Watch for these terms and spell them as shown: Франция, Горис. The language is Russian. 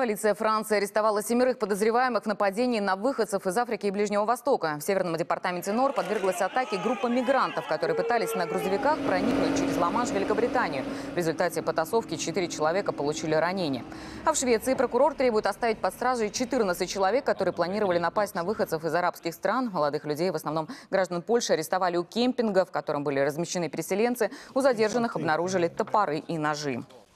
Полиция Франции арестовала 7 подозреваемых в нападении на выходцев из Африки и Ближнего Востока. В Северном департаменте Нор подверглась атаке группа мигрантов, которые пытались на грузовиках проникнуть через Ла-Манш в Великобританию. В результате потасовки 4 человека получили ранения. А в Швеции прокурор требует оставить под стражей 14 человек, которые планировали напасть на выходцев из арабских стран. Молодых людей, в основном граждан Польши, арестовали у кемпинга, в котором были размещены переселенцы. У задержанных обнаружили топоры и ножи.